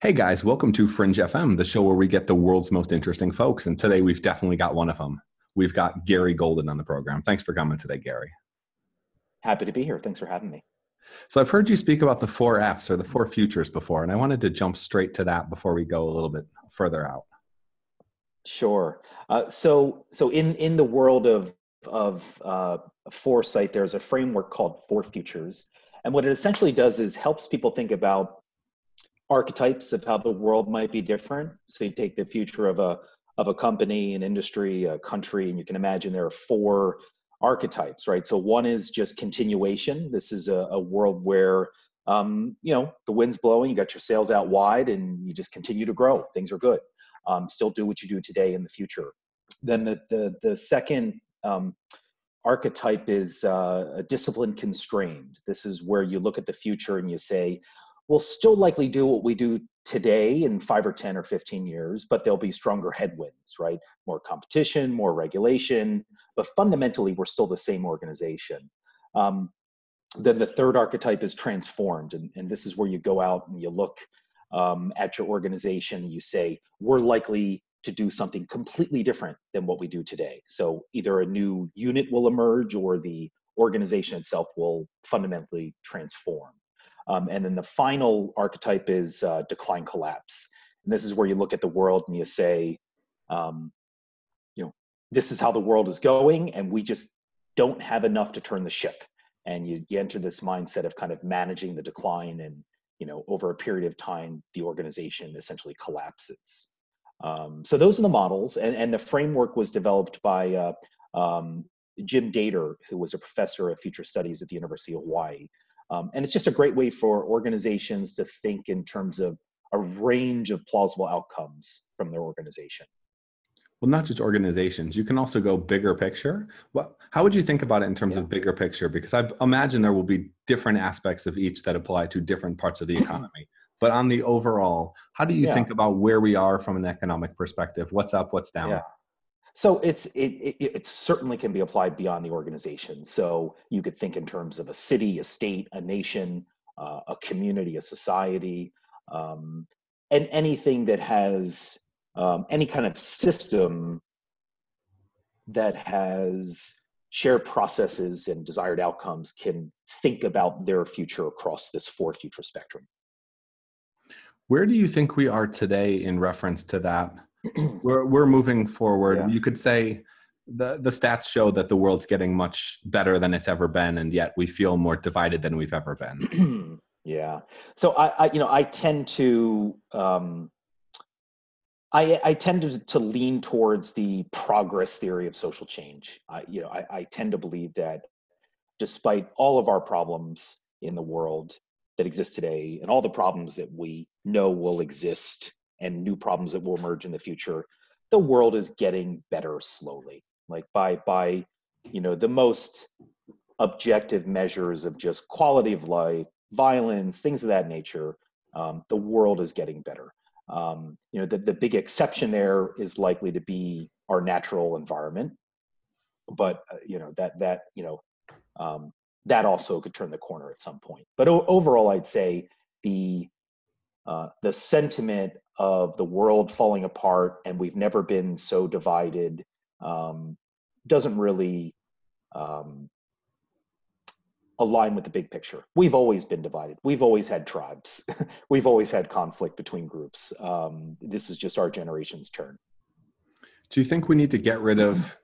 Hey guys, welcome to Fringe FM, the show where we get the world's most interesting folks. And today we've definitely got one of them. We've got Garry Golden on the program. Thanks for coming today, Garry. Happy to be here. Thanks for having me. So I've heard you speak about the four F's or the four futures before, and I wanted to jump straight to that before we go a little bit further out. Sure. So in the world of foresight, there's a framework called Four Futures. And what it essentially does is helps people think about archetypes of how the world might be different. So you take the future of a company, an industry, a country, and you can imagine there are four archetypes, right? So one is just continuation. This is a world where you know, the wind's blowing, you got your sails out wide, and you just continue to grow. Things are good. Still do what you do today in the future. Then the second archetype is a discipline constrained. This is where you look at the future and you say, we'll still likely do what we do today in 5 or 10 or 15 years, but there'll be stronger headwinds, right? More competition, more regulation, but fundamentally we're still the same organization. Then the third archetype is transformed, and this is where you go out and you look at your organization and you say, we're likely to do something completely different than what we do today. So either a new unit will emerge or the organization itself will fundamentally transform. And then the final archetype is decline collapse. And this is where you look at the world and you say, you know, this is how the world is going and we just don't have enough to turn the ship. And you enter this mindset of kind of managing the decline and, you know, over a period of time, the organization essentially collapses. So those are the models. And the framework was developed by Jim Dater, who was a professor of future studies at the University of Hawaii. And it's just a great way for organizations to think in terms of a range of plausible outcomes from their organization. Well, not just organizations. You can also go bigger picture. Well, how would you think about it in terms of bigger picture? Because I imagine there will be different aspects of each that apply to different parts of the economy. But on the overall, how do you think about where we are from an economic perspective? What's up, what's down? Yeah. So it certainly can be applied beyond the organization. So you could think in terms of a city, a state, a nation, a community, a society, and anything that has any kind of system that has shared processes and desired outcomes can think about their future across this four future spectrum. Where do you think we are today in reference to that? We're moving forward. Yeah. You could say the stats show that the world's getting much better than it's ever been, and yet we feel more divided than we've ever been. Yeah. So I tend to lean towards the progress theory of social change. I tend to believe that despite all of our problems in the world that exist today, and all the problems that we know will exist, and new problems that will emerge in the future, the world is getting better slowly. Like by you know, the most objective measures of just quality of life, violence, things of that nature, the world is getting better. You know, the big exception there is likely to be our natural environment, but you know, that also could turn the corner at some point. But overall, I'd say the sentiment of the world falling apart and we've never been so divided doesn't really align with the big picture. We've always been divided. We've always had tribes. We've always had conflict between groups. This is just our generation's turn. Do you think we need to get rid of,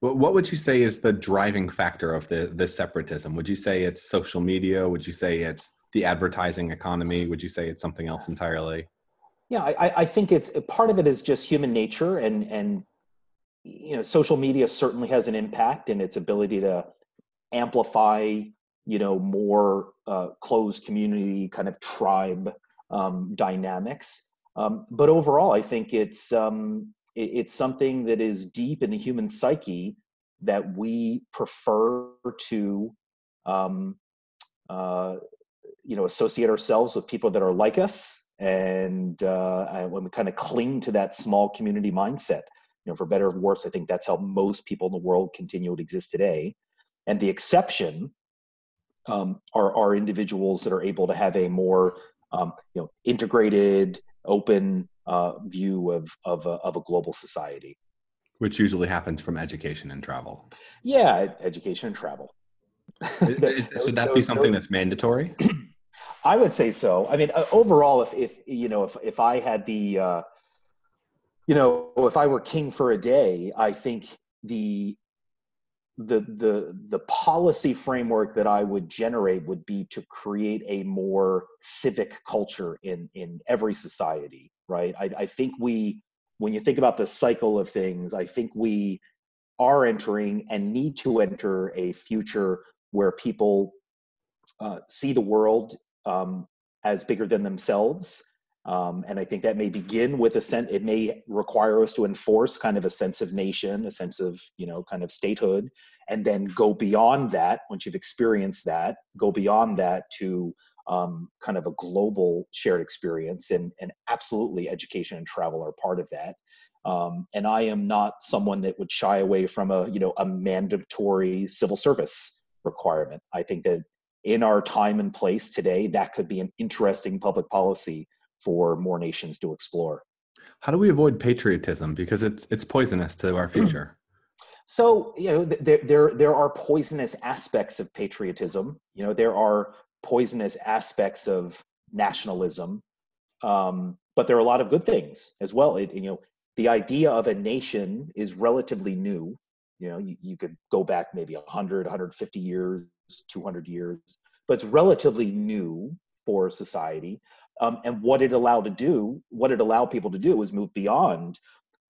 what would you say is the driving factor of the separatism? Would you say it's social media? Would you say it's the advertising economy? Would you say it's something else entirely? Yeah, I think it's part of it is just human nature, and you know, social media certainly has an impact in its ability to amplify, you know, more closed community kind of tribe dynamics. But overall, I think it's something that is deep in the human psyche that we prefer to you know, associate ourselves with people that are like us, and when we kind of cling to that small community mindset, you know, for better or worse, I think that's how most people in the world continue to exist today. And the exception are individuals that are able to have a more integrated, open view of a global society. Which usually happens from education and travel. Yeah, education and travel. Should that be something that's mandatory? I would say so. I mean, overall, if I had the, if I were king for a day, I think the policy framework that I would generate would be to create a more civic culture in every society, right? I think when you think about the cycle of things, I think we are entering and need to enter a future where people see the world as bigger than themselves. And I think that may begin with it may require us to enforce kind of a sense of nation, a sense of, kind of statehood, and then go beyond that. Once you've experienced that, go beyond that to kind of a global shared experience, and absolutely education and travel are part of that. And I am not someone that would shy away from a mandatory civil service requirement. I think that in our time and place today, that could be an interesting public policy for more nations to explore. How do we avoid patriotism? Because it's poisonous to our future. So, there are poisonous aspects of patriotism. There are poisonous aspects of nationalism, but there are a lot of good things as well. The idea of a nation is relatively new. You could go back maybe 100, 150 years, 200 years, but it's relatively new for society. And what it allowed people to do was move beyond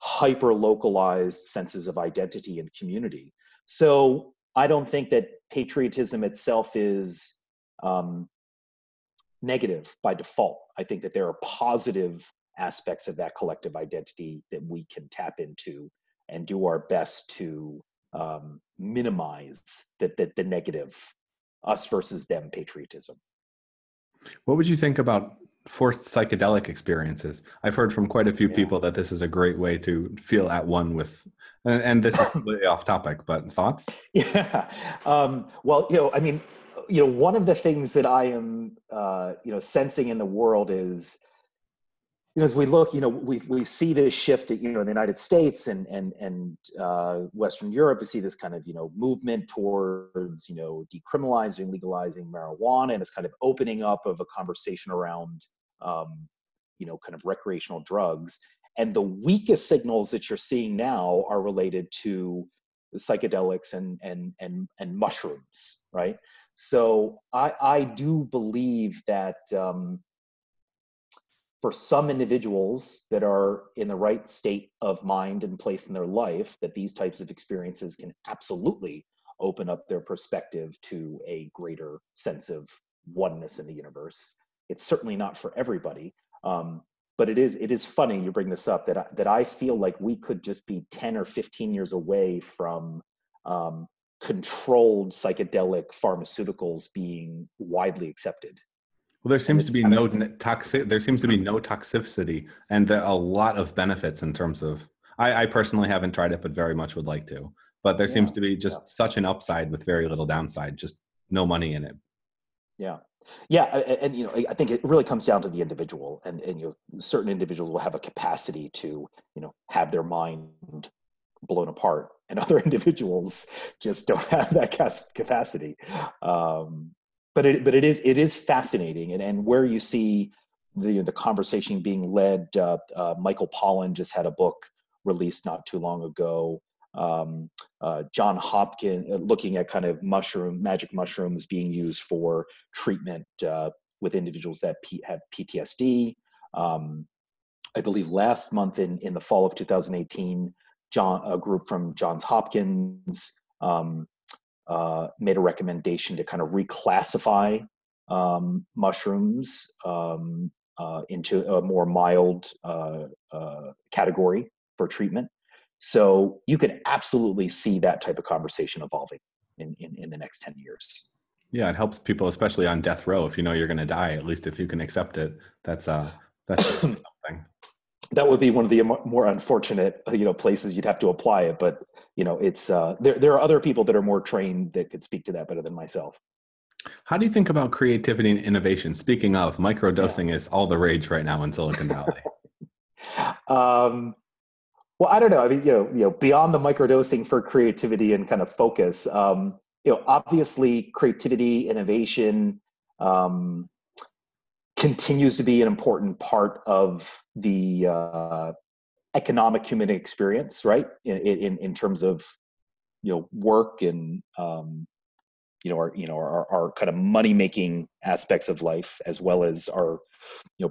hyper-localized senses of identity and community. So I don't think that patriotism itself is negative by default. I think that there are positive aspects of that collective identity that we can tap into and do our best to minimize the negative us versus them patriotism. What would you think about forced psychedelic experiences? I've heard from quite a few people that this is a great way to feel at one with, and this is completely off topic, but thoughts? Yeah. One of the things that I am, sensing in the world is, as we look, we see this shift, in the United States and Western Europe. We see this kind of, movement towards, decriminalizing, legalizing marijuana, and it's kind of opening up of a conversation around, kind of recreational drugs. And the weakest signals that you're seeing now are related to psychedelics and mushrooms, right? So I do believe that for some individuals that are in the right state of mind and place in their life, that these types of experiences can absolutely open up their perspective to a greater sense of oneness in the universe. It's certainly not for everybody, but it is funny you bring this up, that I feel like we could just be 10 or 15 years away from controlled psychedelic pharmaceuticals being widely accepted. Well, there seems to be no toxicity, and there are a lot of benefits in terms of, I personally haven't tried it, but very much would like to, but there seems to be just such an upside with very little downside, just no money in it. Yeah. Yeah. And, I think it really comes down to the individual, and certain individuals will have a capacity to, have their mind blown apart, and other individuals just don't have that capacity. But it is fascinating, and where you see the conversation being led. Michael Pollan just had a book released not too long ago. Johns Hopkins looking at kind of magic mushrooms being used for treatment with individuals that have PTSD. I believe last month in the fall of 2018. A group from Johns Hopkins made a recommendation to kind of reclassify mushrooms into a more mild category for treatment. So you can absolutely see that type of conversation evolving in the next 10 years. Yeah, it helps people, especially on death row. If you know you're going to die, at least if you can accept it, that's something. That would be one of the more unfortunate, places you'd have to apply it. But, there are other people that are more trained that could speak to that better than myself. How do you think about creativity and innovation? Speaking of, microdosing is all the rage right now in Silicon Valley. Well, I don't know. I mean, beyond the microdosing for creativity and kind of focus, obviously creativity, innovation continues to be an important part of the economic human experience, right? In terms of, work and, our kind of money-making aspects of life, as well as our,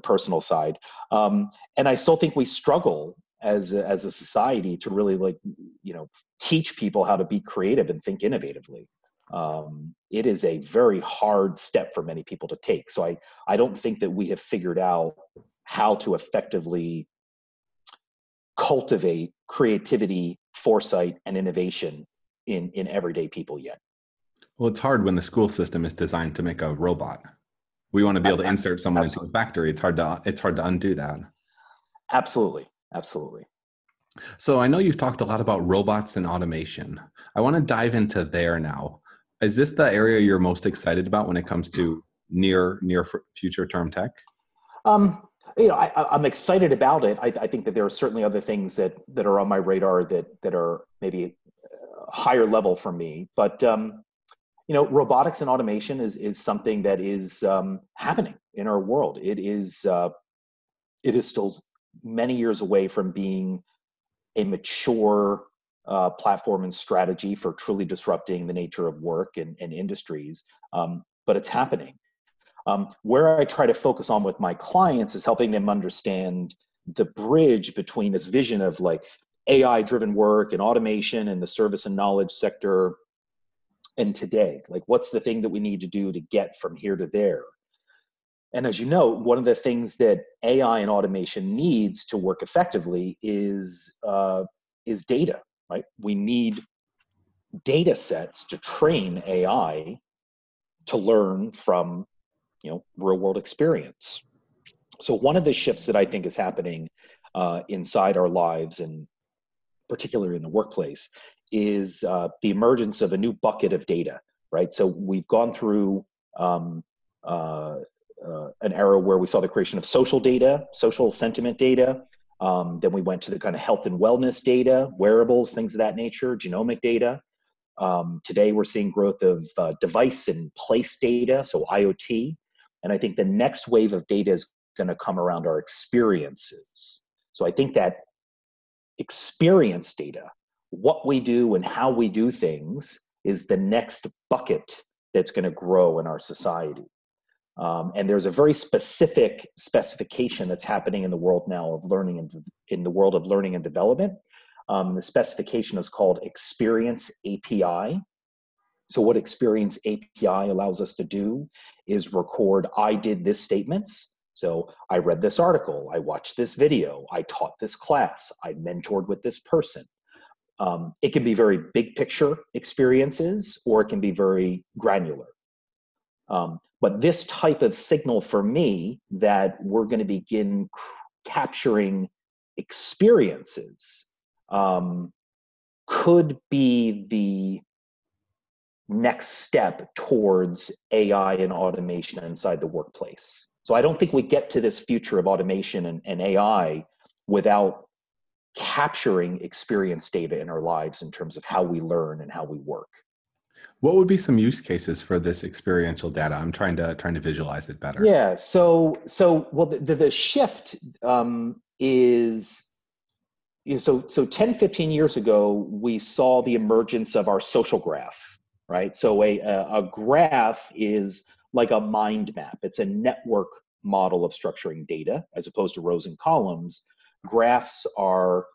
personal side. And I still think we struggle as a society to really teach people how to be creative and think innovatively. It is a very hard step for many people to take. So I don't think that we have figured out how to effectively cultivate creativity, foresight, and innovation in everyday people yet. Well, it's hard when the school system is designed to make a robot. We want to be able to insert someone into a factory. It's hard to undo that. Absolutely. Absolutely. So I know you've talked a lot about robots and automation. I want to dive into there now. Is this the area you're most excited about when it comes to near future term tech? I'm excited about it. I think that there are certainly other things that are on my radar that are maybe higher level for me, but robotics and automation is something that is happening in our world. It is still many years away from being a mature platform and strategy for truly disrupting the nature of work and industries, but it's happening. Where I try to focus on with my clients is helping them understand the bridge between this vision of AI-driven work and automation and the service and knowledge sector. And today, what's the thing that we need to do to get from here to there? And as you know, one of the things that AI and automation needs to work effectively is data, right? We need data sets to train AI to learn from, real world experience. So one of the shifts that I think is happening inside our lives, and particularly in the workplace, is the emergence of a new bucket of data, right? So we've gone through an era where we saw the creation of social data, social sentiment data. Then we went to the kind of health and wellness data, wearables, things of that nature, genomic data. Today we're seeing growth of device and place data, so IoT. And I think the next wave of data is going to come around our experiences. So I think that experience data, what we do and how we do things, is the next bucket that's going to grow in our society. And there's a very specific specification that's happening in the world now of learning and in the world of learning and development. The specification is called Experience API. So what Experience API allows us to do is record "I did this" statements. So I read this article, I watched this video, I taught this class, I mentored with this person. It can be very big picture experiences, or it can be very granular. But this type of signal for me that we're going to begin capturing experiences could be the next step towards AI and automation inside the workplace. So I don't think we get to this future of automation and AI without capturing experience data in our lives in terms of how we learn and how we work. What would be some use cases for this experiential data? I'm trying to visualize it better. Yeah. So well, the shift is, so 10, 15 years ago, we saw the emergence of our social graph, right? So a graph is like a mind map. It's a network model of structuring data as opposed to rows and columns. Graphs are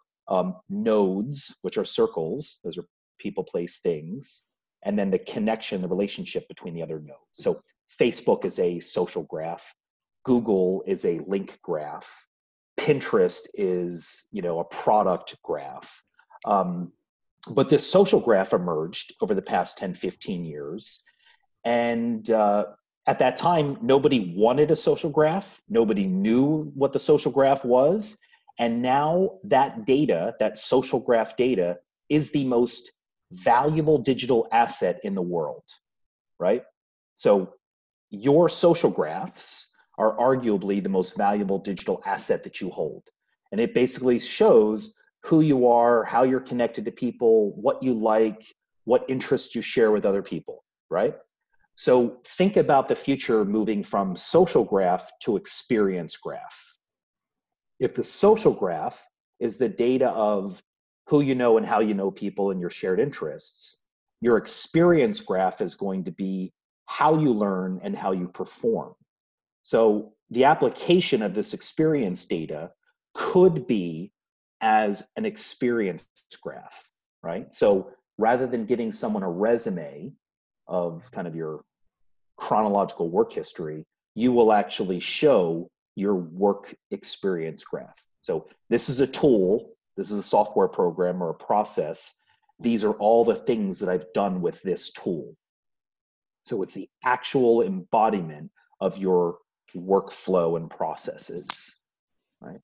nodes, which are circles. Those are people, place, things. And then the connection, the relationship between the other nodes. So Facebook is a social graph. Google is a link graph. Pinterest is, a product graph. But this social graph emerged over the past 10, 15 years. And at that time, nobody wanted a social graph. Nobody knew what the social graph was. And now that data, that social graph data, is the most valuable digital asset in the world, right? So your social graphs are arguably the most valuable digital asset that you hold. And it basically shows who you are, how you're connected to people, what you like, what interests you share with other people, right? So think about the future moving from social graph to experience graph. If the social graph is the data of who you know and how you know people and your shared interests, your experience graph is going to be how you learn and how you perform. So the application of this experience data could be as an experience graph, right? So rather than getting someone a resume of kind of your chronological work history, you will actually show your work experience graph. So this is a tool, this is a software program or a process. These are all the things that I've done with this tool. So it's the actual embodiment of your workflow and processes, right?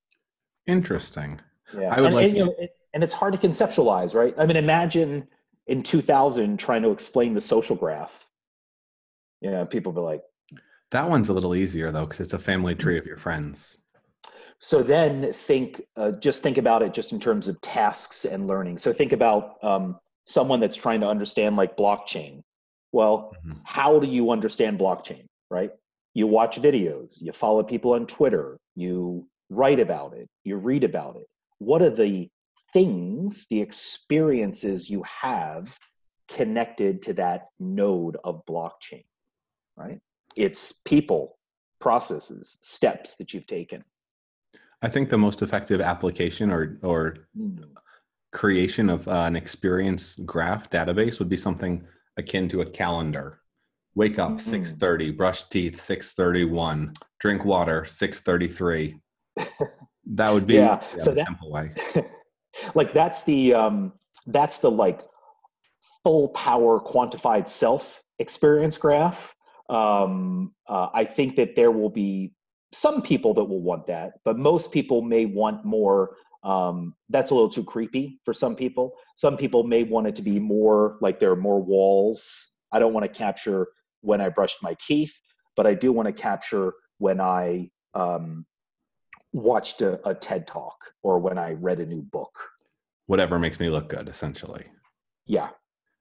Interesting. Yeah. I would and it's hard to conceptualize, right? I mean, imagine in 2000 trying to explain the social graph. Yeah, people be like, that one's a little easier though, because it's a family tree of your friends. So then think, just think about it just in terms of tasks and learning. So think about someone that's trying to understand like blockchain. Well, mm-hmm. How do you understand blockchain, right? You watch videos, you follow people on Twitter, you write about it, you read about it. What are the things, the experiences you have connected to that node of blockchain, right? It's people, processes, steps that you've taken. I think the most effective application or creation of an experience graph database would be something akin to a calendar. Wake up, 6:30, brush teeth, 6:31, drink water, 6:33. That would be the simple way. Like that's the like full power quantified self experience graph. I think that there will be some people that will want that, but most people may want more. That's a little too creepy for some people. Some people may want it to be more like there are more walls. I don't want to capture when I brushed my teeth, but I do want to capture when I watched a TED Talk or when I read a new book. Whatever makes me look good, essentially. Yeah.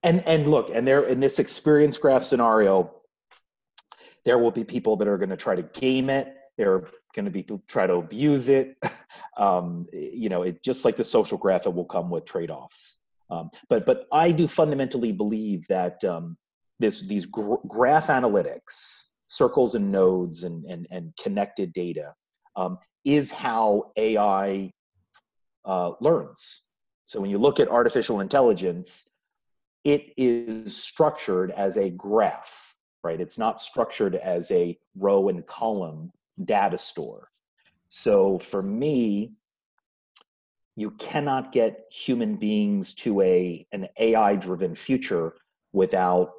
And look, and there in this experience graph scenario, there will be people that are going to try to game it. They're going to be try to abuse it. You know, it just like the social graph, it will come with trade-offs. But I do fundamentally believe that these graph analytics, circles and nodes and connected data is how AI learns. So when you look at artificial intelligence, it is structured as a graph, right? It's not structured as a row and column data store. So for me, you cannot get human beings to an AI-driven future without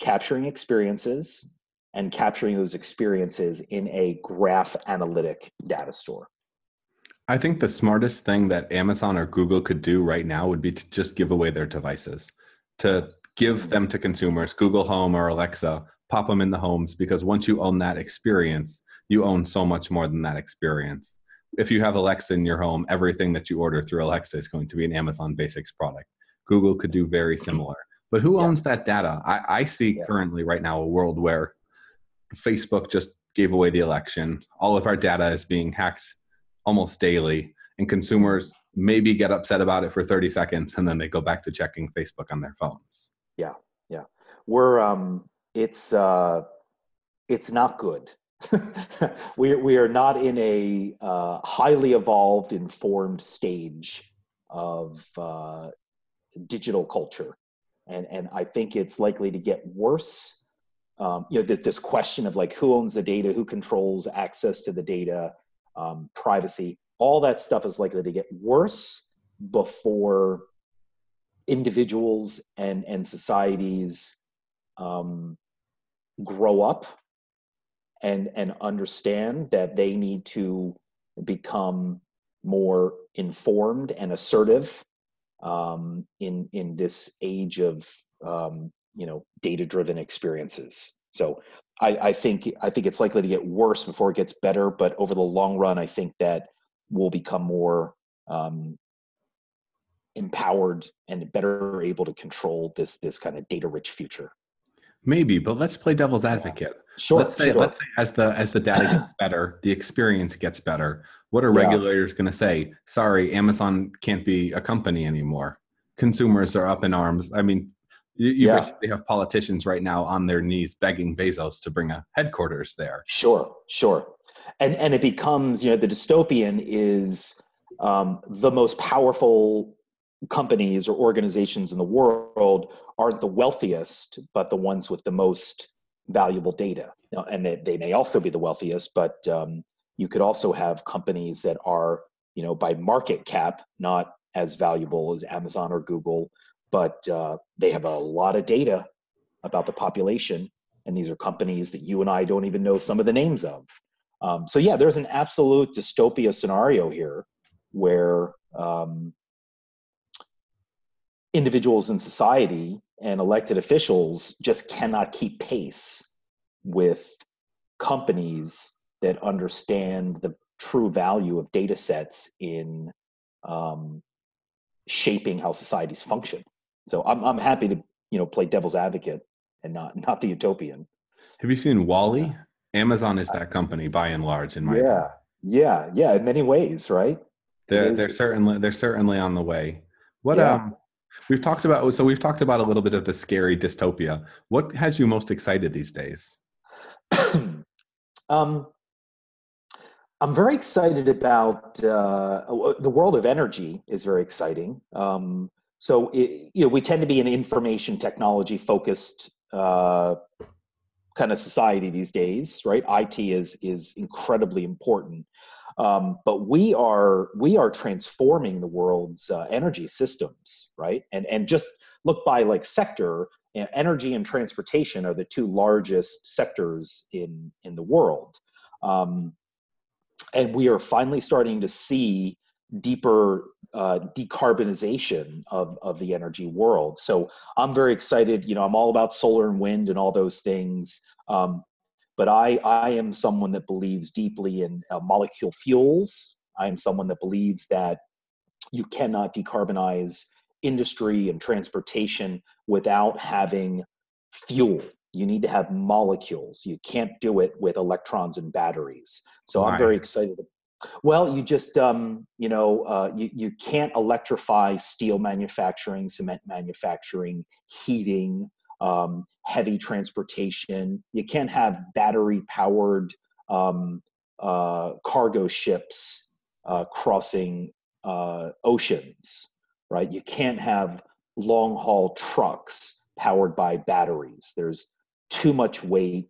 capturing experiences and capturing those experiences in a graph analytic data store. I think the smartest thing that Amazon or Google could do right now would be to just give away their devices, to give them to consumers, Google Home or Alexa, pop them in the homes, because once you own that experience, you own so much more than that experience. If you have Alexa in your home, everything that you order through Alexa is going to be an Amazon Basics product. Google could do very similar. But who owns that data? I see currently right now a world where Facebook just gave away the election. All of our data is being hacked almost daily, and consumers maybe get upset about it for 30 seconds, and then they go back to checking Facebook on their phones. Yeah, yeah. We're it's not good. we are not in a highly evolved, informed stage of digital culture, and I think it's likely to get worse. You know, this question of like who owns the data, who controls access to the data, privacy, all that stuff is likely to get worse before individuals and societies grow up and understand that they need to become more informed and assertive in this age of data-driven experiences. So I think it's likely to get worse before it gets better, but over the long run, I think that we'll become more empowered and better able to control this kind of data-rich future. Maybe, but let's play devil's advocate. Sure. Let's say as the data gets better, the experience gets better. What are regulators going to say? Sorry, Amazon can't be a company anymore. Consumers are up in arms. I mean, you basically have politicians right now on their knees begging Bezos to bring a headquarters there. Sure. And it becomes, the dystopian is the most powerful companies or organizations in the world aren't the wealthiest, but the ones with the most valuable data. And they may also be the wealthiest, but you could also have companies that are, by market cap, not as valuable as Amazon or Google, but they have a lot of data about the population. And these are companies that you and I don't even know some of the names of. So there's an absolute dystopia scenario here where individuals in society and elected officials just cannot keep pace with companies that understand the true value of data sets in shaping how societies function. So I'm happy to play devil's advocate and not the utopian. Have you seen WALL-E? Amazon is that company by and large, in my opinion. Yeah. In many ways, right? They're certainly on the way. We've talked about a little bit of the scary dystopia. What has you most excited these days? I'm very excited about the world of energy is very exciting. So we tend to be an information technology focused kind of society these days, right? IT is incredibly important, but we are transforming the world's energy systems, right? And just look by like sector, energy and transportation are the two largest sectors in the world. And we are finally starting to see deeper decarbonization of the energy world. So I'm very excited. I'm all about solar and wind and all those things. But I am someone that believes deeply in molecule fuels. I am someone that believes that you cannot decarbonize industry and transportation without having fuel. You need to have molecules. You can't do it with electrons and batteries. So I'm very excited. Well, you just, you can't electrify steel manufacturing, cement manufacturing, heating, heavy transportation. You can't have battery-powered cargo ships crossing oceans, right? You can't have long-haul trucks powered by batteries. There's too much weight.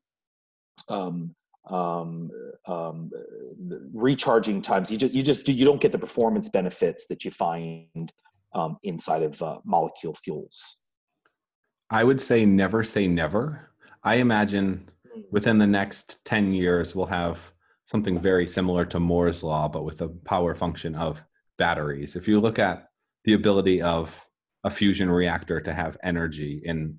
Recharging times. You don't get the performance benefits that you find inside of molecule fuels. I would say never say never. I imagine within the next 10 years, we'll have something very similar to Moore's law, but with a power function of batteries. If you look at the ability of a fusion reactor to have energy in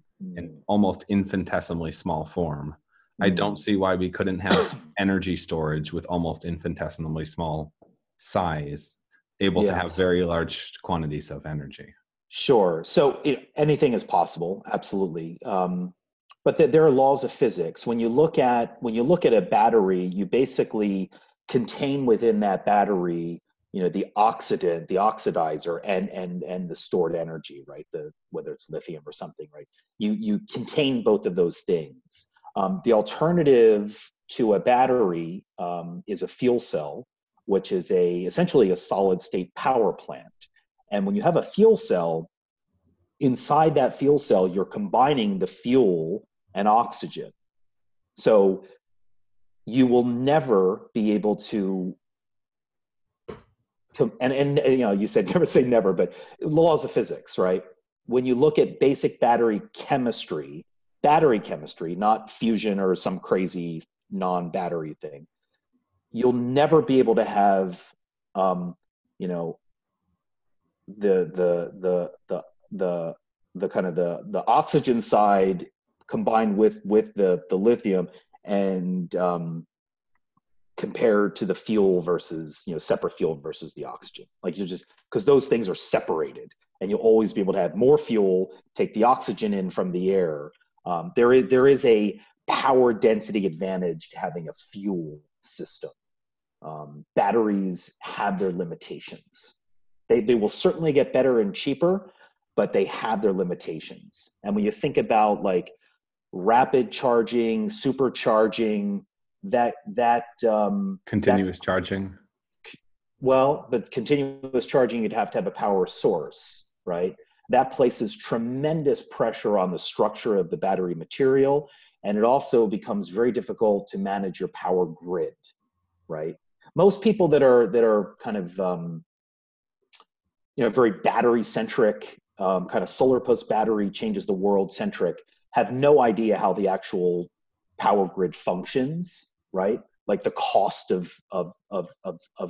almost infinitesimally small form, I don't see why we couldn't have energy storage with almost infinitesimally small size, able to have very large quantities of energy. Sure. So anything is possible, absolutely. But there are laws of physics. When you look at a battery, you basically contain within that battery, the oxidant, the oxidizer, and the stored energy, right? Whether it's lithium or something, right? You contain both of those things. The alternative to a battery is a fuel cell, which is essentially a solid state power plant. And when you have a fuel cell, inside that fuel cell, you're combining the fuel and oxygen. So you will never be able to, you said never say never, but laws of physics, right? When you look at basic battery chemistry, not fusion or some crazy non-battery thing, you'll never be able to have, the kind of the oxygen side combined with the lithium, and compared to the fuel versus, you know, separate fuel versus the oxygen. Like, you just, because those things are separated, and you'll always be able to have more fuel, take the oxygen in from the air. There is a power density advantage to having a fuel system. Batteries have their limitations. They will certainly get better and cheaper, but they have their limitations. And when you think about like rapid charging, supercharging, continuous charging. Well, but continuous charging, you'd have to have a power source, right? That places tremendous pressure on the structure of the battery material, and it also becomes very difficult to manage your power grid, right? Most people that are kind of very battery centric, kind of solar plus battery changes the world centric, have no idea how the actual power grid functions, right? Like the cost of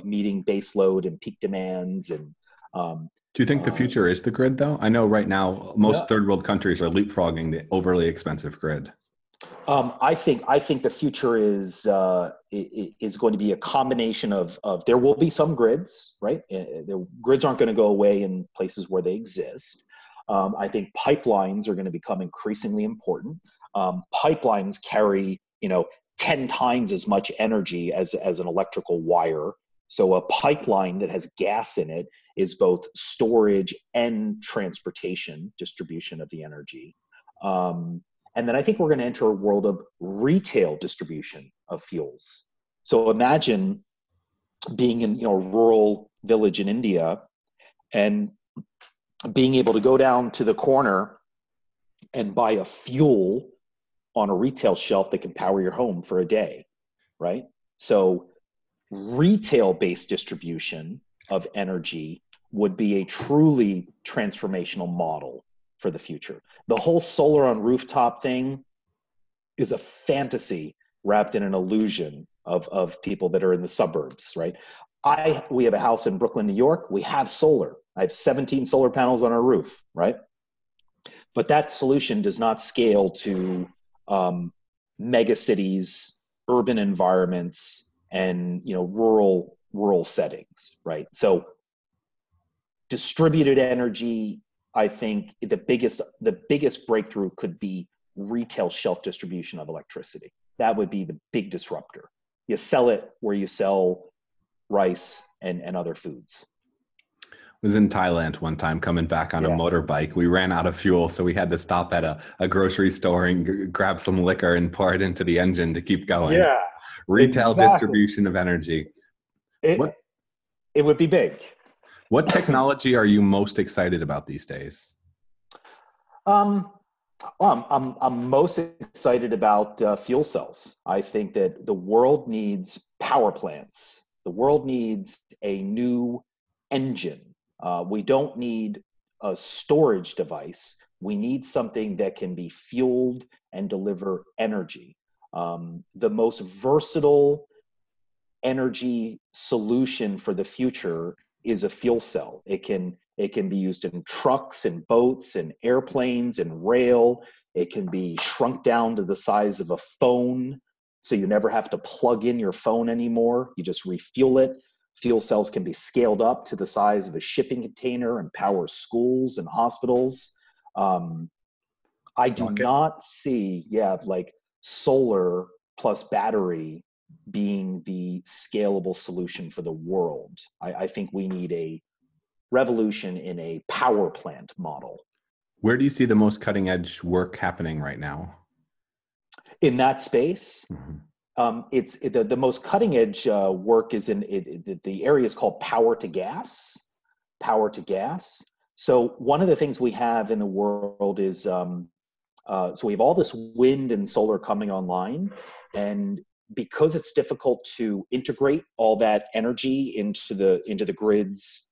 meeting base load and peak demands. And do you think the future is the grid, though? I know right now most third world countries are leapfrogging the overly expensive grid. I think the future is going to be a combination of there will be some grids, right? The grids aren't going to go away in places where they exist. I think pipelines are going to become increasingly important. Pipelines carry, 10 times as much energy as an electrical wire. So a pipeline that has gas in it is both storage and transportation, distribution of the energy. And then I think we're going to enter a world of retail distribution of fuels. So imagine being in a rural village in India and being able to go down to the corner and buy a fuel on a retail shelf that can power your home for a day, right? So retail-based distribution of energy would be a truly transformational model for the future. The whole solar on rooftop thing is a fantasy wrapped in an illusion of people that are in the suburbs, right? We have a house in Brooklyn, New York. We have solar. I have 17 solar panels on our roof, right? But that solution does not scale to mega cities, urban environments, and rural settings, right? So distributed energy, I think the biggest breakthrough could be retail shelf distribution of electricity. That would be the big disruptor. You sell it where you sell rice and other foods. I was in Thailand one time coming back on a motorbike. We ran out of fuel, so we had to stop at a grocery store and grab some liquor and pour it into the engine to keep going. Yeah, retail distribution of energy. It would be big. What technology are you most excited about these days? I'm most excited about fuel cells. I think that the world needs power plants. The world needs a new engine. We don't need a storage device. We need something that can be fueled and deliver energy. The most versatile energy solution for the future is a fuel cell. It can be used in trucks and boats and airplanes and rail. It can be shrunk down to the size of a phone, so you never have to plug in your phone anymore. You just refuel it. Fuel cells can be scaled up to the size of a shipping container and power schools and hospitals. I do not see, like solar plus battery being the scalable solution for the world. I think we need a revolution in a power plant model. Where do you see the most cutting edge work happening right now? In that space, the most cutting edge work is the area is called power to gas. So one of the things we have in the world is, so we have all this wind and solar coming online, and because it's difficult to integrate all that energy into the grid's,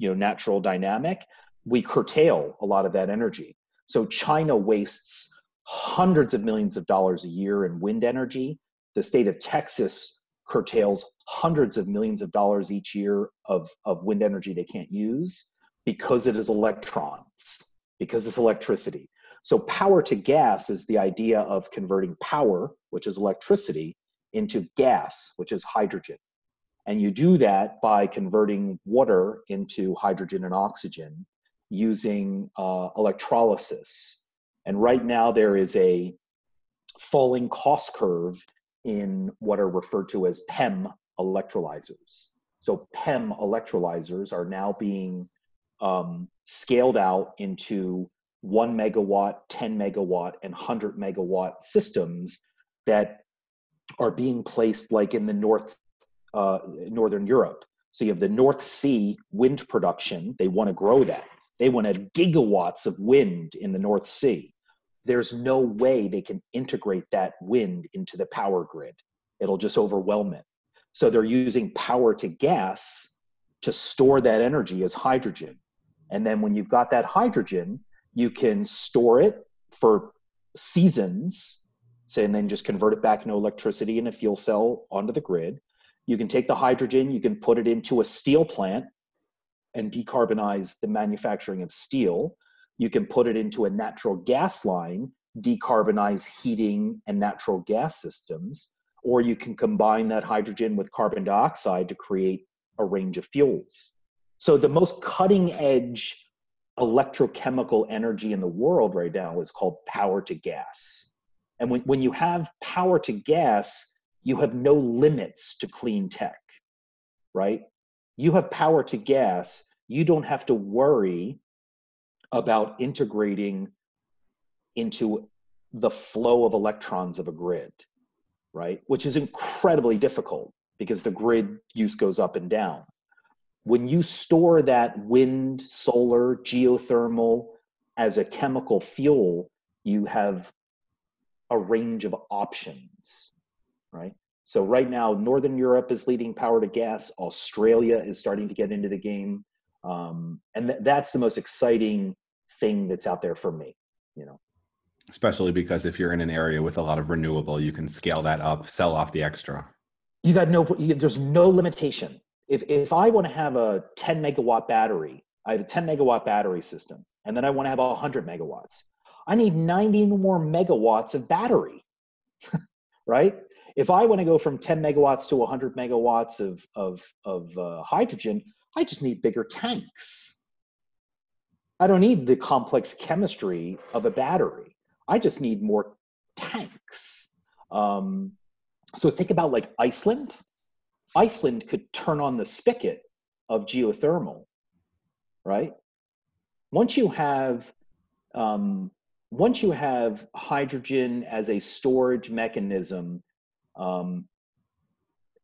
natural dynamic, we curtail a lot of that energy. So China wastes hundreds of millions of dollars a year in wind energy. The state of Texas curtails hundreds of millions of dollars each year of wind energy they can't use because it is electrons, because it's electricity. So power to gas is the idea of converting power, which is electricity, into gas, which is hydrogen. And you do that by converting water into hydrogen and oxygen using electrolysis. And right now there is a falling cost curve in what are referred to as PEM electrolyzers. So PEM electrolyzers are now being scaled out into 1 megawatt, 10 megawatt, and 100 megawatt systems that are being placed like in the northern Europe. So you have the North Sea wind production. They want to grow that. They want gigawatts of wind in the North Sea. There's no way they can integrate that wind into the power grid. It'll just overwhelm it. So they're using power to gas to store that energy as hydrogen. And then when you've got that hydrogen, you can store it for seasons, so, and then just convert it back into electricity and a fuel cell onto the grid. You can take the hydrogen, you can put it into a steel plant and decarbonize the manufacturing of steel. You can put it into a natural gas line, decarbonize heating and natural gas systems, or you can combine that hydrogen with carbon dioxide to create a range of fuels. So the most cutting edge electrochemical energy in the world right now is called power to gas. And when you have power to gas, you have no limits to clean tech, right? You have power to gas, you don't have to worry about integrating into the flow of electrons of a grid, right? Which is incredibly difficult because the grid use goes up and down. When you store that wind, solar, geothermal as a chemical fuel, you have a range of options, right? So right now, Northern Europe is leading power to gas. Australia is starting to get into the game. And that's the most exciting thing that's out there for me, you know. Especially because if you're in an area with a lot of renewable, you can scale that up, sell off the extra. You got no, there's no limitation. If I want to have a 10 megawatt battery, I have a 10 megawatt battery system, and then I want to have 100 megawatts. I need 90 more megawatts of battery, right? If I want to go from 10 megawatts to 100 megawatts of hydrogen, I just need bigger tanks. I don't need the complex chemistry of a battery. I just need more tanks. So think about like Iceland. Iceland could turn on the spigot of geothermal, right? Once you have hydrogen as a storage mechanism,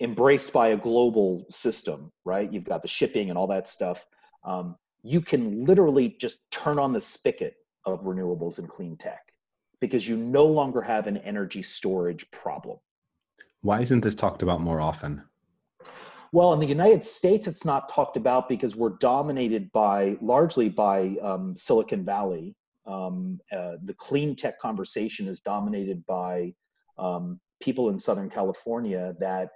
embraced by a global system, right? You've got the shipping and all that stuff. You can literally just turn on the spigot of renewables and clean tech because you no longer have an energy storage problem. Why isn't this talked about more often? Well, in the United States, it's not talked about because we're dominated by, largely by Silicon Valley. The clean tech conversation is dominated by people in Southern California that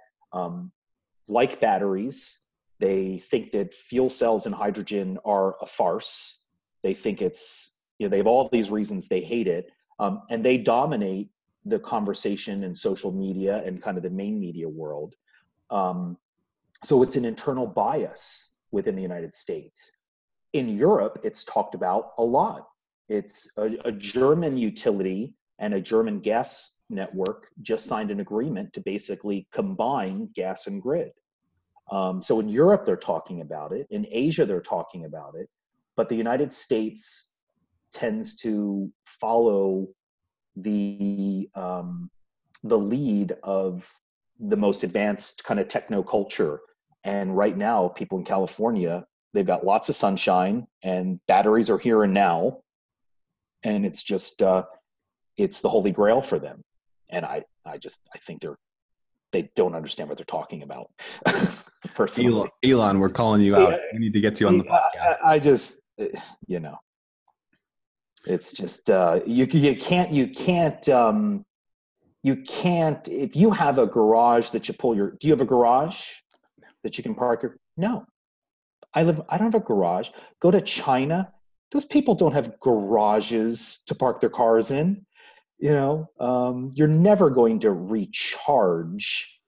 like batteries. They think that fuel cells and hydrogen are a farce. They think it's, you know, they have all these reasons they hate it. And they dominate the conversation in social media and kind of the main media world. So it's an internal bias within the United States. In Europe, it's talked about a lot. It's a German utility and a German gas network just signed an agreement to basically combine gas and grid. So in Europe, they're talking about it. In Asia, they're talking about it. But the United States tends to follow the lead of the most advanced kind of techno culture. And right now, people in California, they've got lots of sunshine and batteries are here and now. And it's just, it's the holy grail for them. And I think they don't understand what they're talking about. Personally. Elon, we're calling you out. We need to get you on the podcast. You know, it's just, you can't, if you have a garage that you pull your, do you have a garage that you can park your, no, I don't have a garage. Go to China Those people don't have garages to park their cars in. You know, you're never going to recharge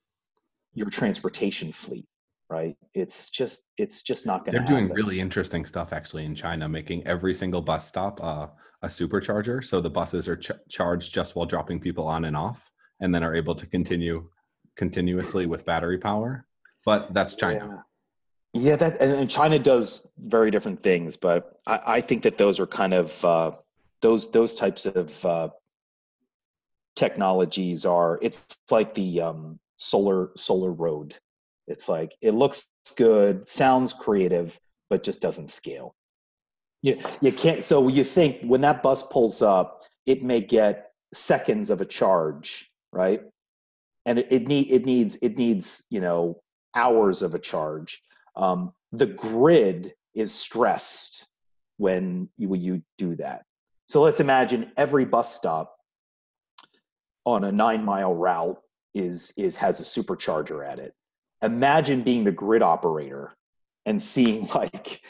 your transportation fleet, right? It's just not going to happen. They're doing really interesting stuff actually in China, making every single bus stop a supercharger. So the buses are charged just while dropping people on and off, and then are able to continue continuously with battery power. But that's China. Yeah, and China does very different things, but I think that those are kind of those types of technologies are. It's like the solar road. It's like it looks good, sounds creative, but just doesn't scale. You can't. So you think when that bus pulls up, it may get seconds of a charge, right? And it needs hours of a charge. The grid is stressed when you do that. So let's imagine every bus stop on a 9-mile route has a supercharger at it. Imagine being the grid operator and seeing like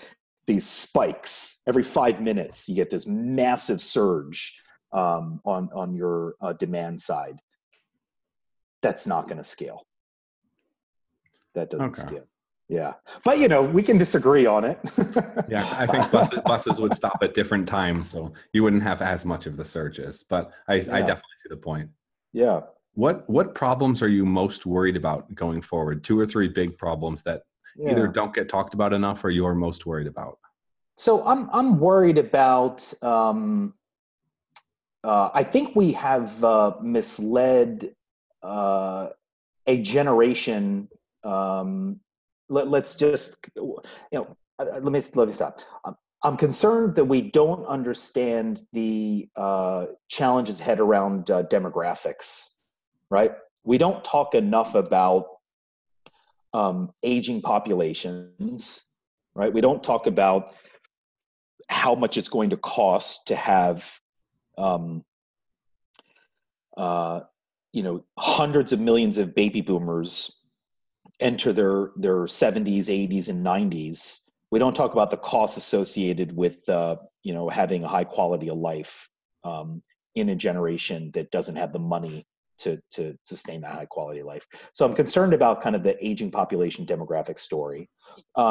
these spikes every 5 minutes. You get this massive surge on your demand side. That's not going to scale. That doesn't scale. Yeah. But, we can disagree on it. Yeah. I think buses would stop at different times, so you wouldn't have as much of the surges. But I definitely see the point. Yeah. What problems are you most worried about going forward? 2 or 3 big problems that either don't get talked about enough or you're most worried about? So I'm worried about, I think we have misled a generation. Let's just, let me stop. I'm concerned that we don't understand the challenges ahead around demographics, right? We don't talk enough about aging populations, right? We don't talk about how much it's going to cost to have, hundreds of millions of baby boomers enter their 70s, 80s, and 90s. We don't talk about the costs associated with, having a high quality of life in a generation that doesn't have the money to sustain that high quality of life. So I'm concerned about kind of the aging population demographic story. Do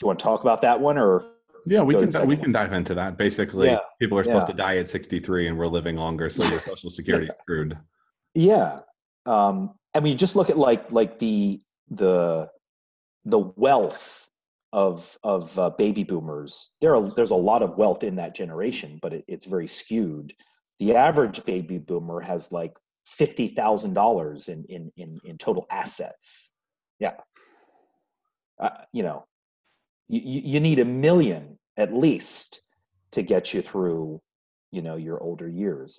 you want to talk about that one or? Yeah, we can dive into that. Basically, people are supposed to die at 63 and we're living longer, so your Social Security is screwed. Yeah. I mean, just look at like the wealth of baby boomers. There's a lot of wealth in that generation, but it's very skewed. The average baby boomer has like $50,000 in total assets. Yeah, you need $1 million at least to get you through, your older years.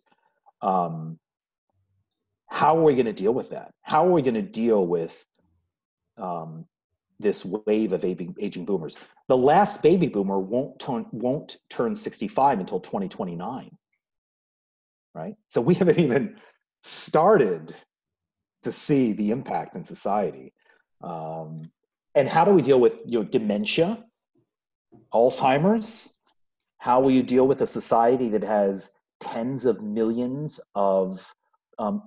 How are we going to deal with that? How are we going to deal with this wave of aging boomers? The last baby boomer won't turn 65 until 2029, right? So we haven't even started to see the impact in society. And how do we deal with dementia, Alzheimer's? How will you deal with a society that has tens of millions of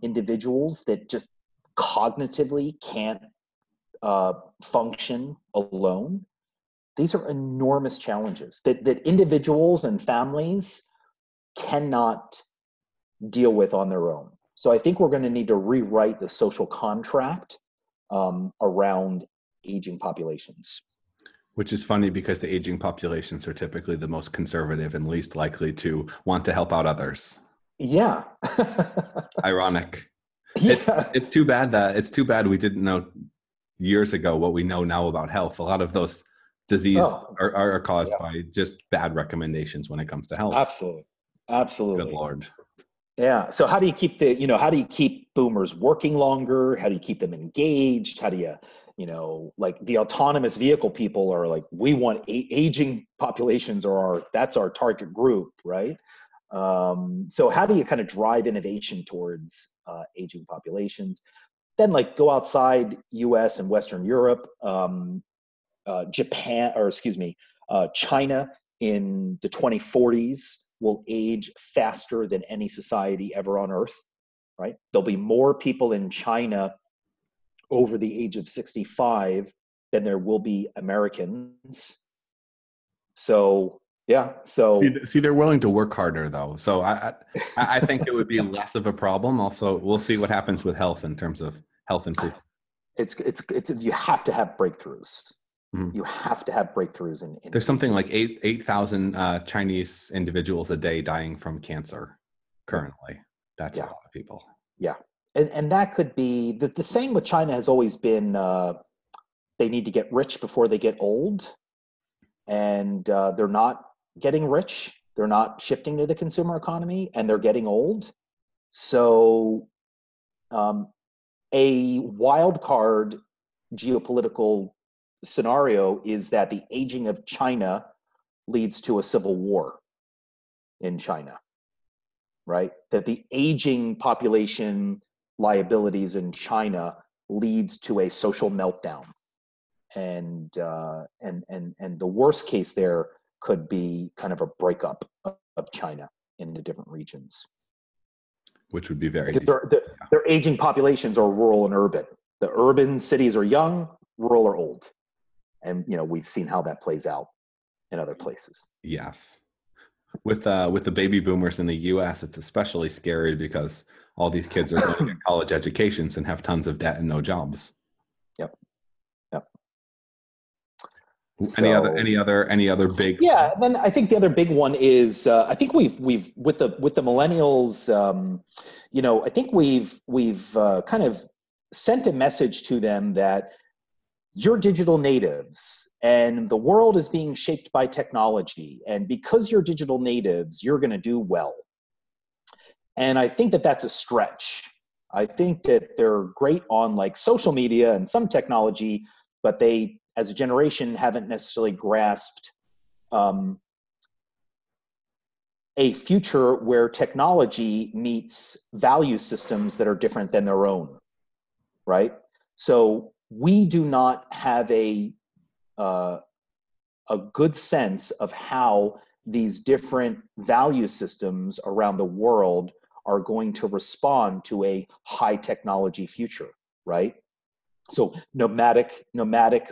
individuals that just cognitively can't function alone? These are enormous challenges that individuals and families cannot deal with on their own. So I think we're going to need to rewrite the social contract around aging populations. Which is funny because the aging populations are typically the most conservative and least likely to want to help out others. Yeah. Ironic. Yeah. It's too bad we didn't know years ago what we know now about health. A lot of those diseases are caused by just bad recommendations when it comes to health. Absolutely. Good Lord. Yeah. So how do you keep how do you keep boomers working longer? How do you keep them engaged? How do you, like the autonomous vehicle people are like, we want aging populations that's our target group, right? So how do you kind of drive innovation towards aging populations? Then go outside US and Western Europe, China in the 2040s will age faster than any society ever on Earth, right? There'll be more people in China over the age of 65 than there will be Americans. So, yeah. So see, they're willing to work harder though. So I think it would be less of a problem. Also, we'll see what happens with health in terms of health improvement. It's you have to have breakthroughs. Mm-hmm. You have to have breakthroughs. In there's something like 8,000 Chinese individuals a day dying from cancer currently. That's a lot of people. Yeah. And that could be the same with China has always been, they need to get rich before they get old. And they're not getting rich. They're not shifting to the consumer economy, and they're getting old. So a wild card geopolitical scenario is that the aging of China leads to a civil war in China, right? That the aging population liabilities in China leads to a social meltdown. And the worst case there could be kind of a breakup of China into different regions. Which would be very... Their aging populations are rural and urban. The urban cities are young, rural are old. And, you know, we've seen how that plays out in other places. Yes. With the baby boomers in the U.S., it's especially scary because all these kids are going to get college educations and have tons of debt and no jobs. Yep. So, any other big... Yeah, and then I think the other big one is I think we've with the millennials, you know, I think we've kind of sent a message to them that you're digital natives and the world is being shaped by technology, and because you're digital natives, you're going to do well. And I think that's a stretch. I think that they're great on like social media and some technology, but they as a generation haven't necessarily grasped a future where technology meets value systems that are different than their own, right? So we do not have a good sense of how these different value systems around the world are going to respond to a high technology future, right? So nomadic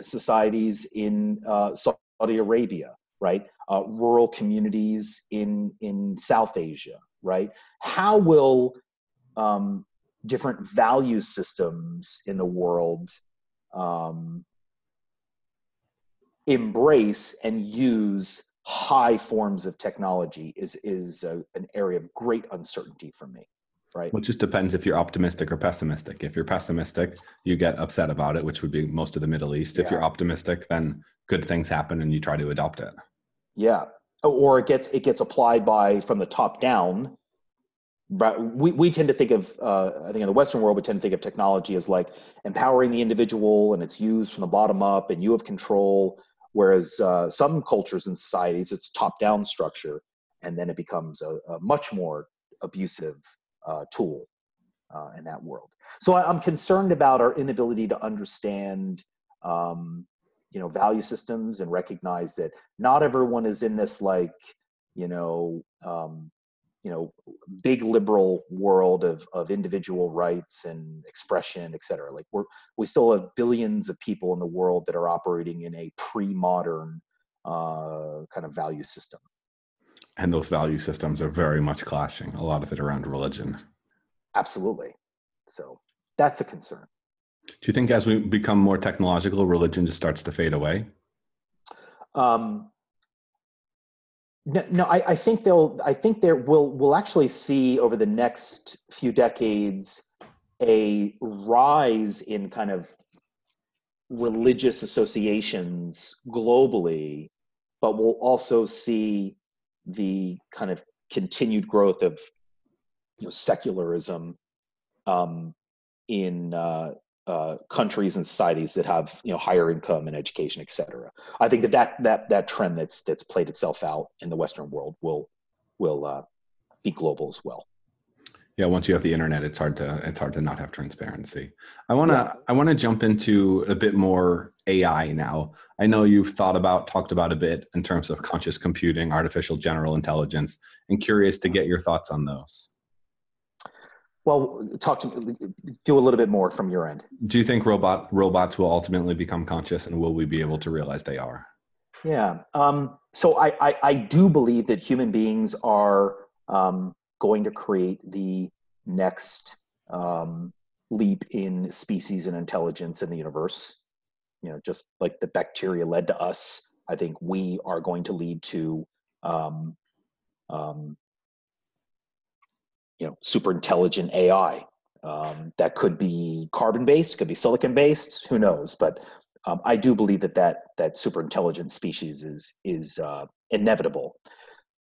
societies in Saudi Arabia, right? Rural communities in South Asia, right? How will different value systems in the world embrace and use high forms of technology is an area of great uncertainty for me. Right. Well, it just depends if you're optimistic or pessimistic. If you're pessimistic, you get upset about it, which would be most of the Middle East. Yeah. If you're optimistic, then good things happen and you try to adopt it. Yeah. Or it gets applied from the top down. We tend to think of, I think in the Western world, we tend to think of technology as like empowering the individual and it's used from the bottom up and you have control. Whereas some cultures and societies, it's top-down structure. And then it becomes a much more abusive tool in that world. So I'm concerned about our inability to understand, you know, value systems and recognize that not everyone is in this like, you know, big liberal world of individual rights and expression, et cetera. Like we still have billions of people in the world that are operating in a pre-modern kind of value system. And those value systems are very much clashing, a lot of it around religion. Absolutely. So that's a concern. Do you think as we become more technological, religion just starts to fade away? No, I think we'll actually see over the next few decades a rise in kind of religious associations globally, but we'll also see the kind of continued growth of, you know, secularism in countries and societies that have, you know, higher income and education, et cetera. I think that trend that's played itself out in the Western world will be global as well. Yeah, once you have the internet, it's hard to not have transparency. I wanna jump into a bit more AI now. I know you've talked about a bit in terms of conscious computing, artificial general intelligence, and curious to get your thoughts on those. Well, do a little bit more from your end. Do you think robots will ultimately become conscious, and will we be able to realize they are? Yeah. So I do believe that human beings are going to create the next leap in species and intelligence in the universe. You know, just like the bacteria led to us, I think we are going to lead to super intelligent AI. That could be carbon-based, could be silicon-based, who knows? But I do believe that super intelligent species is inevitable.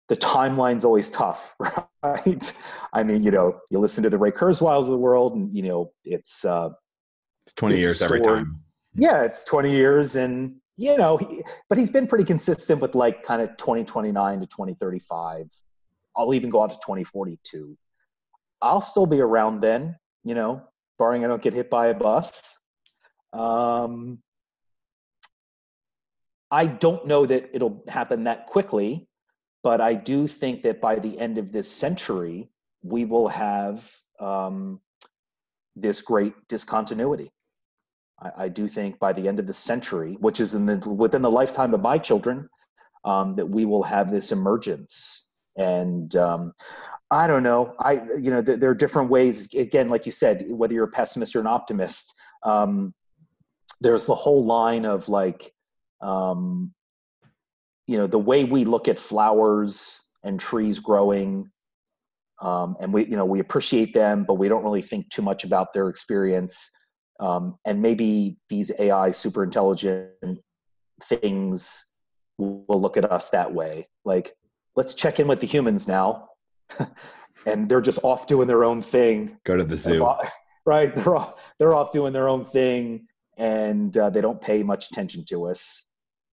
The timeline's always tough, right? I mean, you listen to the Ray Kurzweils of the world, and it's 20 years every time. Yeah, it's 20 years, and but he's been pretty consistent with like kind of 2029 to 2035. I'll even go out to 2042. I'll still be around then, barring I don't get hit by a bus. I don't know that it'll happen that quickly, but I do think that by the end of this century, we will have this great discontinuity. I do think by the end of the century, which is within the lifetime of my children, that we will have this emergence. And I don't know. There are different ways. Again, like you said, whether you're a pessimist or an optimist, there's the whole line of like, the way we look at flowers and trees growing, and we appreciate them, but we don't really think too much about their experience. And maybe these AI super intelligent things will look at us that way. Like, let's check in with the humans now. And they're just off doing their own thing. Go to the zoo. Right. They're off doing their own thing, and they don't pay much attention to us.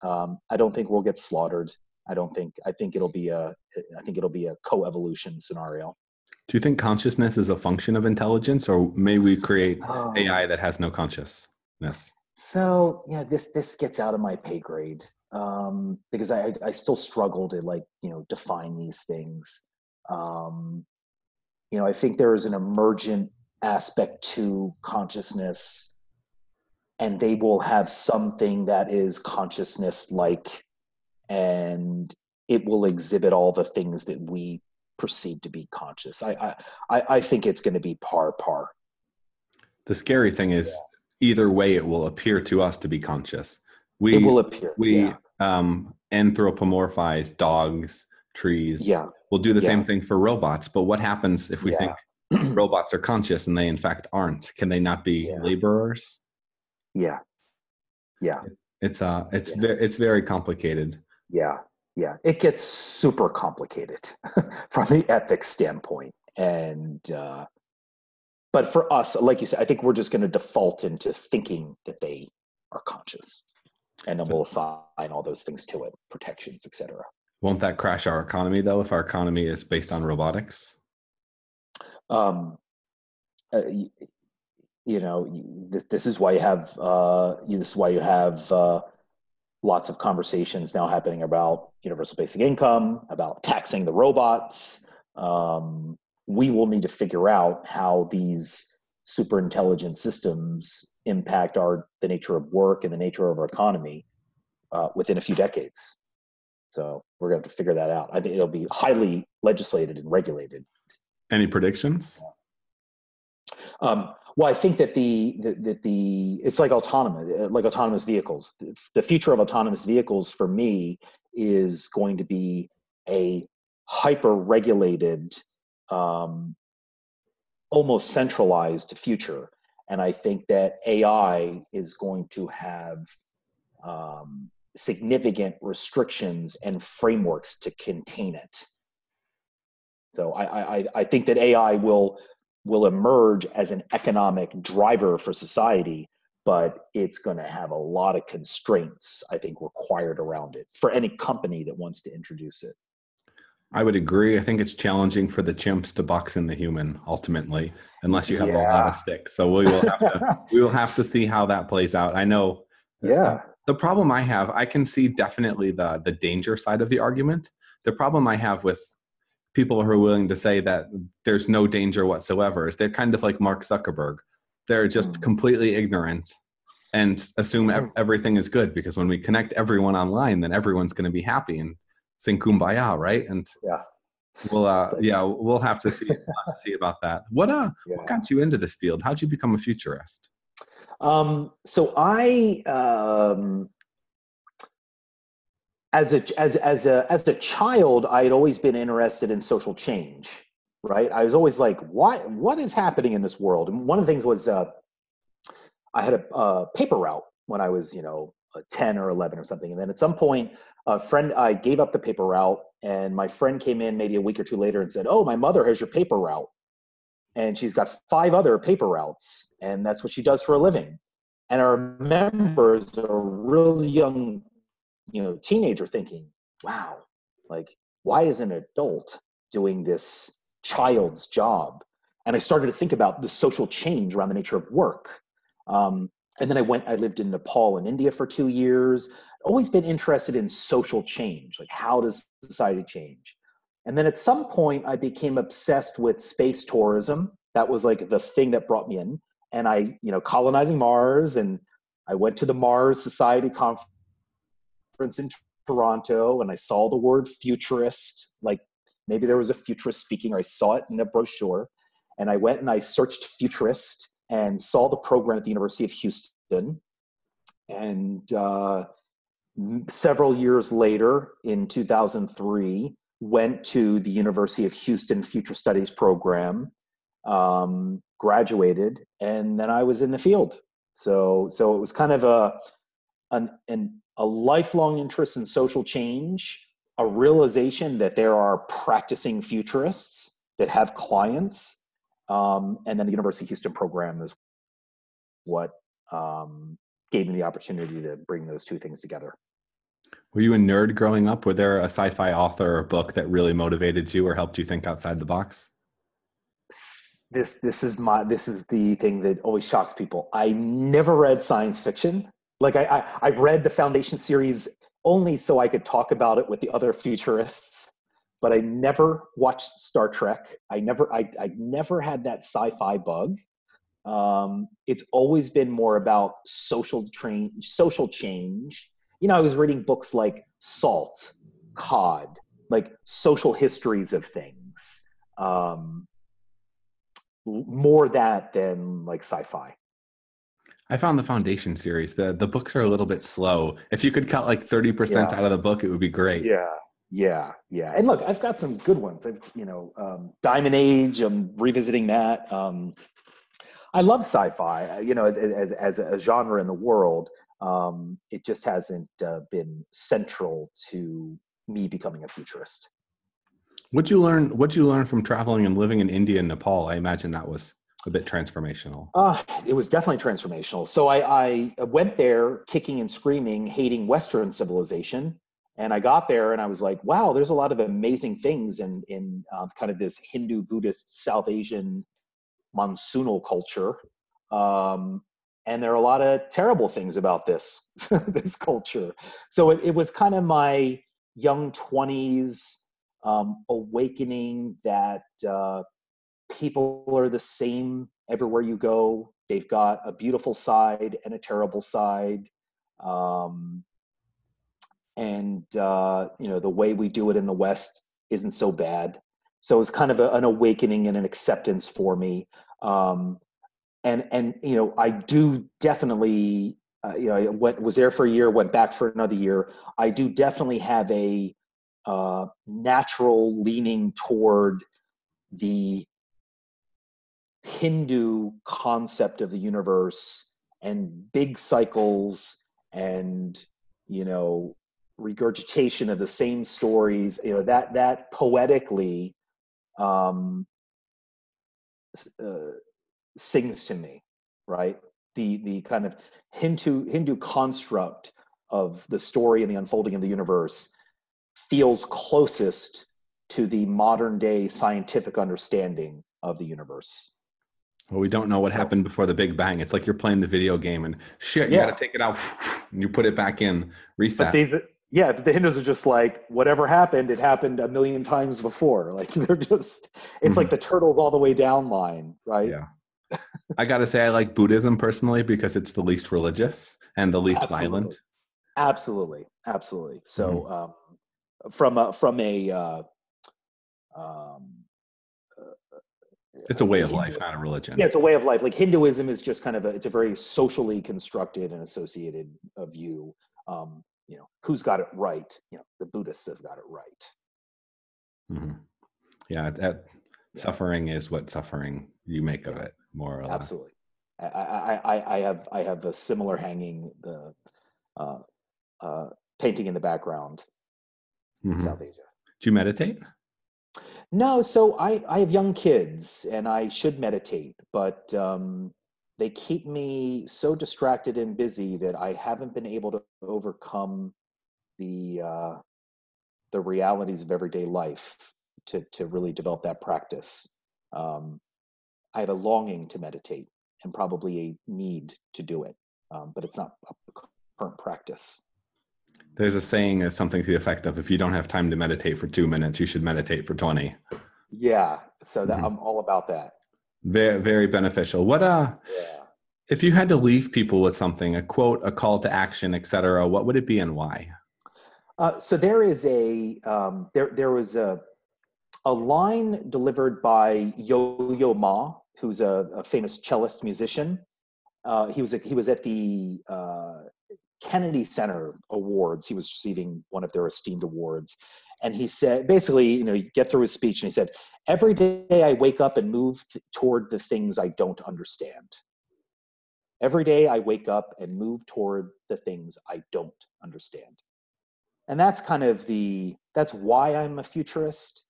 I don't think we'll get slaughtered. I think it'll be a co-evolution scenario. Do you think consciousness is a function of intelligence, or may we create AI that has no consciousness? So this gets out of my pay grade, because I still struggle to define these things. I think there is an emergent aspect to consciousness, and they will have something that is consciousness-like, and it will exhibit all the things that we perceive to be conscious. I think it's going to be par. The scary thing is, either way, it will appear to us to be conscious. We anthropomorphize dogs, trees. Yeah. We'll do the same thing for robots, but what happens if we think robots are conscious and they in fact aren't? Can they not be laborers? Yeah. Yeah. It's very complicated. Yeah. Yeah. It gets super complicated from the ethics standpoint. And, but for us, like you said, I think we're just going to default into thinking that they are conscious, and then we'll assign all those things to it, protections, et cetera. Won't that crash our economy, though, if our economy is based on robotics? This is why you have lots of conversations now happening about universal basic income, about taxing the robots. We will need to figure out how these super intelligent systems impact the nature of work and the nature of our economy within a few decades. So we're going to have to figure that out. I think it'll be highly legislated and regulated. Any predictions? Well, I think that it's like autonomous vehicles. The future of autonomous vehicles for me is going to be a hyper-regulated, almost centralized future. And I think that AI is going to have significant restrictions and frameworks to contain it. So I think that AI will emerge as an economic driver for society, but it's going to have a lot of constraints, I think, required around it for any company that wants to introduce it. I would agree. I think it's challenging for the chimps to box in the human ultimately, unless you have a lot of sticks. So we will have to, we will have to see how that plays out. I know. Yeah. The problem I have, I can see definitely the danger side of the argument. The problem I have with people who are willing to say that there's no danger whatsoever is they're kind of like Mark Zuckerberg. They're just completely ignorant and assume everything is good, because when we connect everyone online, then everyone's going to be happy and sing kumbaya, right? And we'll have to see about that. What got you into this field? How'd you become a futurist? So I, as a child, I had always been interested in social change, right? I was always like, what is happening in this world? And one of the things was, I had a paper route when I was, 10 or 11 or something. And then at some point, I gave up the paper route, and my friend came in maybe a week or two later and said, "Oh, my mother has your paper route. And she's got 5 other paper routes, and that's what she does for a living." And I remember as a really young, teenager thinking, wow, like, why is an adult doing this child's job? And I started to think about the social change around the nature of work. And then I lived in Nepal and India for 2 years. Always been interested in social change, like how does society change? And then at some point I became obsessed with space tourism. That was like the thing that brought me in. And I, colonizing Mars, and I went to the Mars Society conference in Toronto, and I saw the word futurist, like maybe there was a futurist speaking, or I saw it in a brochure. And I went and I searched futurist and saw the program at the University of Houston. And several years later in 2003, went to the University of Houston Future Studies program, graduated, and then I was in the field. So it was kind of a lifelong interest in social change, a realization that there are practicing futurists that have clients, and then the University of Houston program is what gave me the opportunity to bring those two things together. Were you a nerd growing up? Were there a sci-fi author or book that really motivated you or helped you think outside the box? This is the thing that always shocks people. I never read science fiction. Like I read the Foundation series only so I could talk about it with the other futurists, but I never watched Star Trek. I never had that sci-fi bug. It's always been more about social change. I was reading books like Salt, Cod, like social histories of things, more that than like sci-fi. I found the Foundation series. The books are a little bit slow. If you could cut like 30% out of the book, it would be great. Yeah. And look, I've got some good ones. Diamond Age, I'm revisiting that. I love sci-fi, as a genre in the world. It just hasn't been central to me becoming a futurist. What'd you learn from traveling and living in India and Nepal? I imagine that was a bit transformational. It was definitely transformational. So I went there kicking and screaming, hating Western civilization. And I got there and I was like, wow, there's a lot of amazing things in kind of this Hindu, Buddhist, South Asian monsoonal culture. And there are a lot of terrible things about this, this culture. So it was kind of my young 20s awakening that people are the same everywhere you go. They've got a beautiful side and a terrible side. The way we do it in the West isn't so bad. So it was kind of an awakening and an acceptance for me. I do definitely, I was there for a year, went back for another year. I do definitely have a natural leaning toward the Hindu concept of the universe and big cycles and, regurgitation of the same stories, that poetically sings to me, right? The kind of Hindu construct of the story and the unfolding of the universe feels closest to the modern day scientific understanding of the universe. Well, we don't know what happened before the Big Bang. It's like you're playing the video game and shit, you got to take it out and you put it back in, reset. But the Hindus are just like, whatever happened, it happened a million times before. Like they're just, it's like the turtles all the way down line, right? Yeah. I got to say, I like Buddhism personally because it's the least religious and the least violent. Absolutely. So it's a way of life, not a religion. Yeah, it's a way of life. Like Hinduism is just kind of it's a very socially constructed and associated view. You know, who's got it right? You know, the Buddhists have got it right. Yeah, suffering is what suffering you make of it, more or less. Absolutely. I have a similar hanging painting in the background in South Asia. Do you meditate? No, so I have young kids and I should meditate, but they keep me so distracted and busy that I haven't been able to overcome the realities of everyday life to really develop that practice. I have a longing to meditate and probably a need to do it, but it's not a current practice. There's a saying that's something to the effect of, if you don't have time to meditate for 2 minutes, you should meditate for 20. Yeah. So that I'm all about that. Very, very beneficial. What, if you had to leave people with something, a quote, a call to action, et cetera, what would it be and why? So there is a line delivered by Yo-Yo Ma, who's a famous cellist musician. He was at the, Kennedy Center awards. He was receiving one of their esteemed awards. And he said, basically, you get through his speech and he said, every day I wake up and move toward the things I don't understand. Every day I wake up and move toward the things I don't understand. And that's kind of that's why I'm a futurist.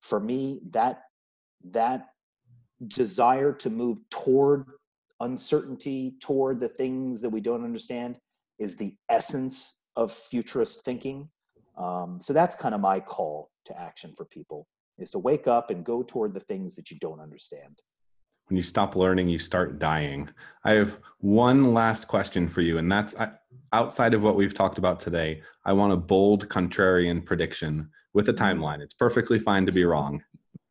For me, that desire to move toward uncertainty, toward the things that we don't understand, is the essence of futurist thinking. So that's kind of my call to action for people, is to wake up and go toward the things that you don't understand. When you stop learning, you start dying. I have one last question for you, and that's outside of what we've talked about today. I want a bold contrarian prediction with a timeline. It's perfectly fine to be wrong.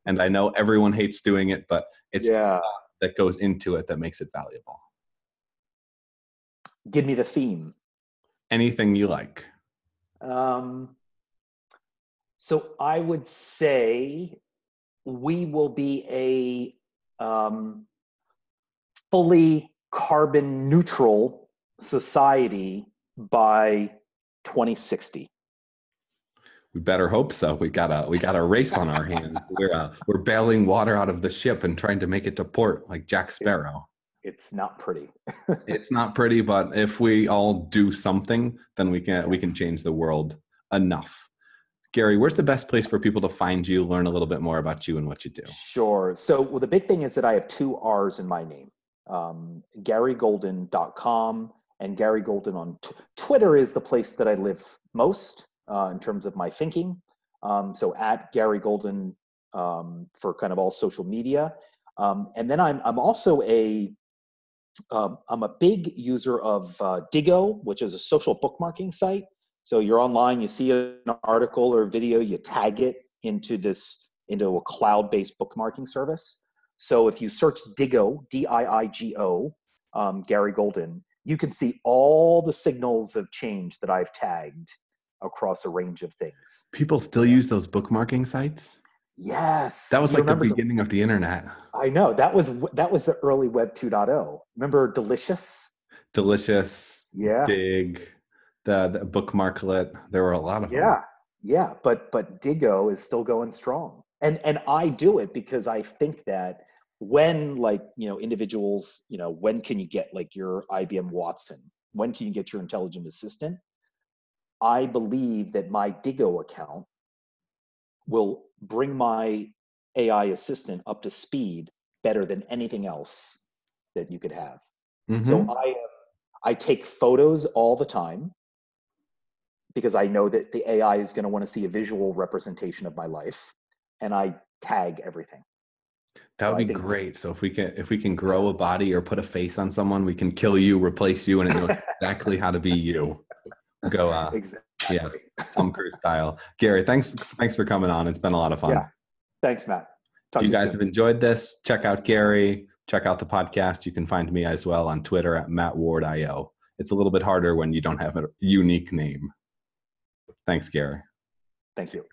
And I know everyone hates doing it, but it's that goes into it that makes it valuable. Give me the theme. Anything you like. So I would say we will be a fully carbon neutral society by 2060. We better hope so. We got a race on our hands. We're bailing water out of the ship and trying to make it to port like Jack Sparrow. It's not pretty. It's not pretty, but if we all do something, then we can change the world enough. Garry, where's the best place for people to find you, learn a little bit more about you and what you do? Sure. So the big thing is that I have two R's in my name. GarryGolden.com and Garry Golden on Twitter is the place that I live most in terms of my thinking. So at Garry Golden for kind of all social media. And then I'm also I'm a big user of Diigo, which is a social bookmarking site. So you're online, you see an article or video, you tag it into a cloud-based bookmarking service. So if you search Diigo, D-I-I-G-O, Garry Golden, you can see all the signals of change that I've tagged across a range of things. People still use those bookmarking sites? Yes. That was like the beginning of the internet. I know. That was the early web 2.0. Remember Delicious? Delicious. Yeah. Dig. The bookmarklet. There were a lot of them. Yeah. But Diigo is still going strong. And I do it because I think that when individuals, when can you get like your IBM Watson? When can you get your intelligent assistant? I believe that my Diigo account will bring my AI assistant up to speed better than anything else that you could have. So I take photos all the time because I know that the AI is going to want to see a visual representation of my life, and I tag everything. That would be great. So if we can grow a body or put a face on someone, we can kill you, replace you, and it knows exactly how to be you. Go exactly. Yeah, Tom Cruise style. Garry, thanks for coming on. It's been a lot of fun. Yeah. Thanks, Matt. If you guys have enjoyed this, check out Garry, check out the podcast. You can find me as well on Twitter at MattWardIO. It's a little bit harder when you don't have a unique name. Thanks, Garry. Thank you.